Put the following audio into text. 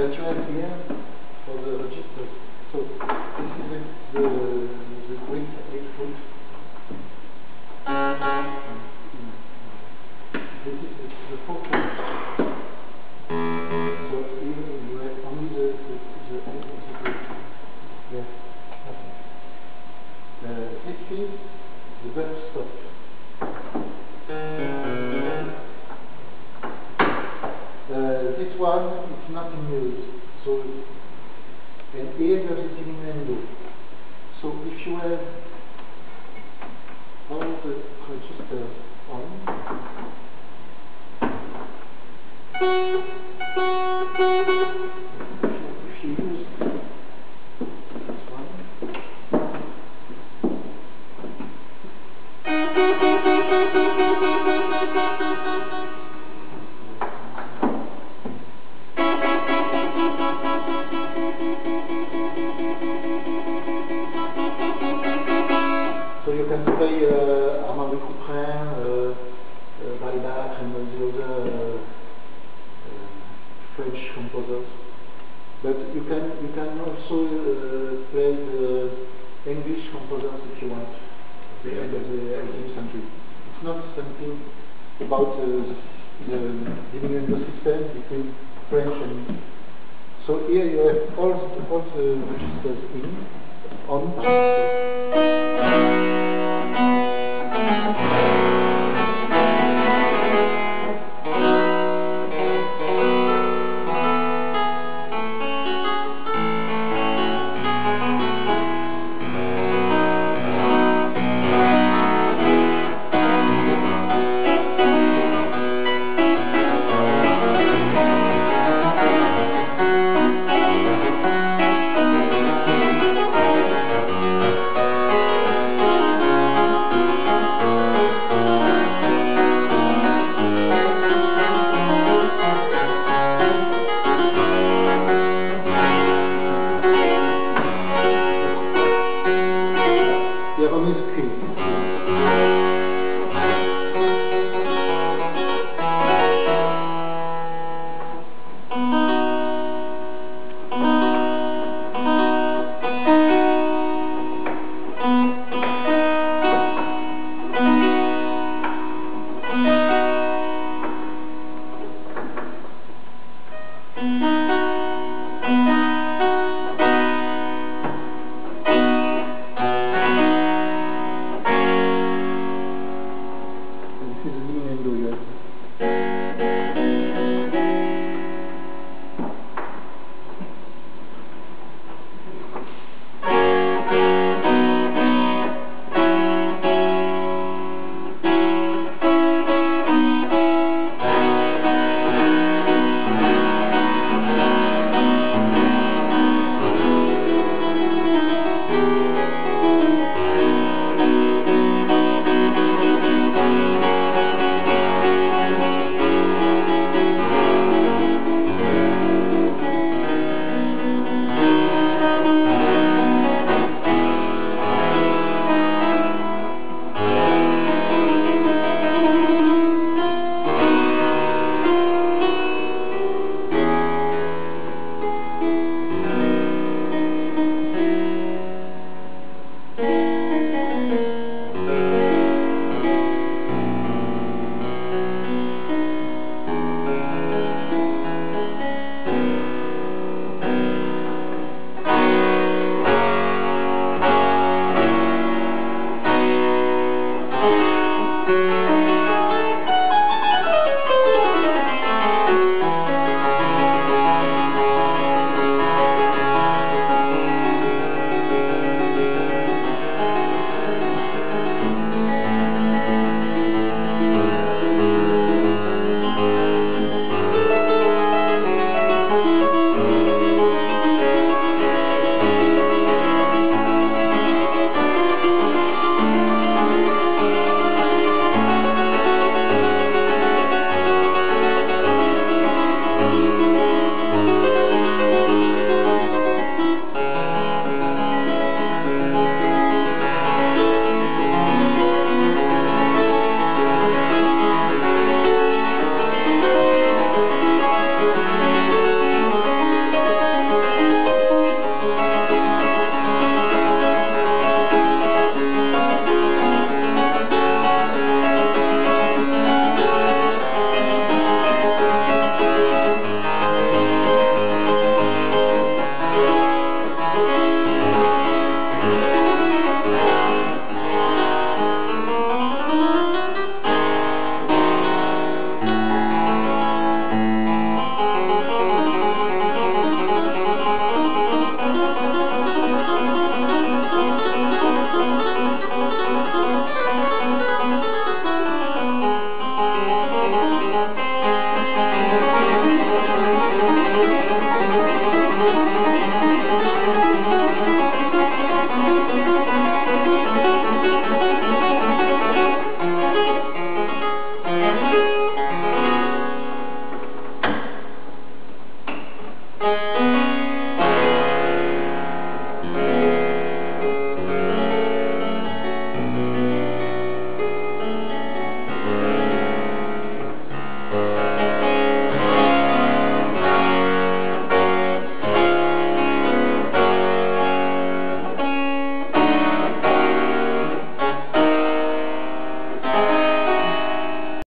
virtual here for the register. So this is the quick 8-foot. This is the 4-foot. So even if you have only the 8-foot, yes, nothing. The 6 feet is the best stop. This one is not in use, so and here there is innuendo. So if you have all the registers on, if you use this one. So you can play Armand de Couperin, Balzac, and the other French composers. But you can also play the English composers if you want. At the end of the 18th century. It's not something about the dividendo system between French and. So here you have all the registers in on.